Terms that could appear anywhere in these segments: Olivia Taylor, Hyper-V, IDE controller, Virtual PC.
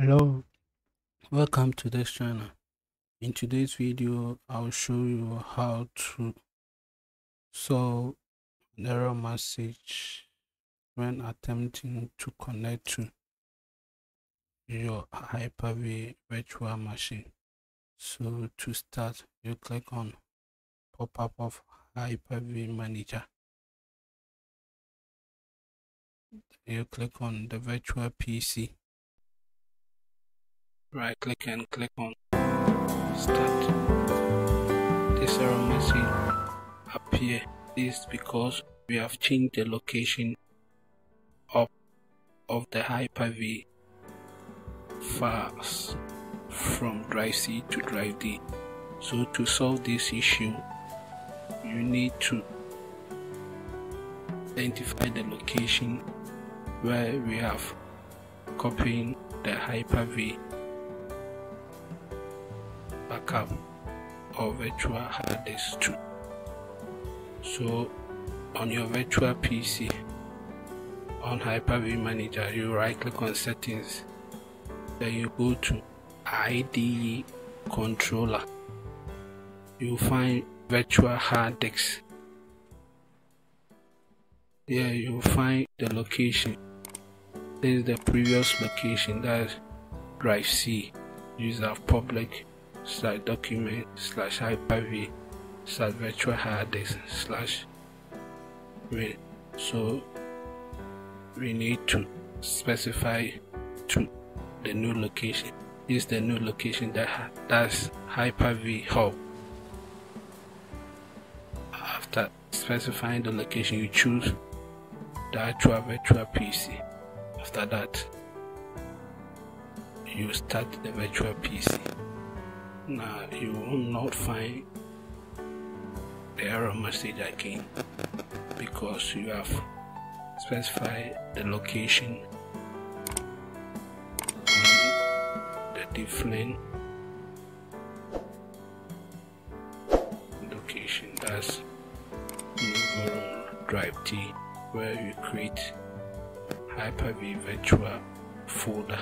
Hello, welcome to this channel. In today's video I'll show you how to solve an error message when attempting to connect to your Hyper-V virtual machine. So to start, you click on pop-up of Hyper-V manager. You click on the virtual PC. Right click and click on start. This error message appears. This is because we have changed the location of the Hyper-V files from drive C to drive D. So to solve this issue, you need to identify the location where we have copied the Hyper-V backup or virtual hard disk too. So on your virtual PC, on Hyper-V manager, you right click on settings, then you go to IDE controller. You find virtual hard disk. There you find the location. This is the previous location, that's drive C, user public /document/hyperv/virtual hard disk/win. So we need to specify to the new location. This is the new location that's Hyper-V hub. After specifying the location, you choose the actual virtual PC. After that, you start the virtual PC. Now you will not find the error message again because you have specified the location and the different location, that's drive T, where you create Hyper-V virtual folder.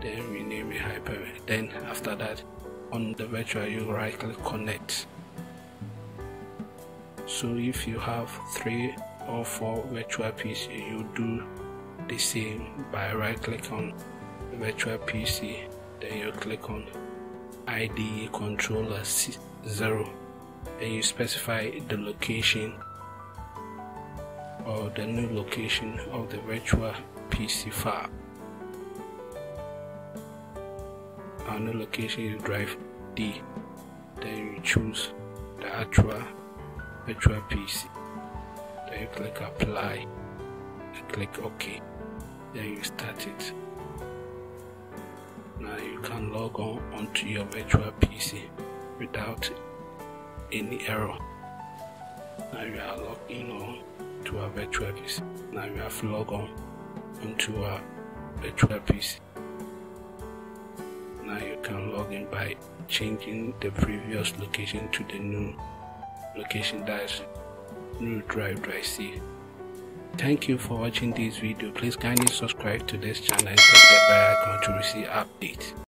Then we name it Hyper-V. Then after that, on the virtual, you right click connect. So if you have 3 or 4 virtual PC, you do the same by right click on the virtual PC, then you click on IDE controller 0, and you specify the location or the new location of the virtual PC file. Our new location is drive D. Then you choose the actual virtual PC. Then you click apply and click OK. Then you start it. Now you can log on onto your virtual PC without any error. Now you are logged in on to our virtual PC. Now you have logged on onto our virtual PC. Now you can log in by changing the previous location to the new location, that's new drive C. Thank you for watching this video. Please kindly subscribe to this channel and click the bell icon to receive updates.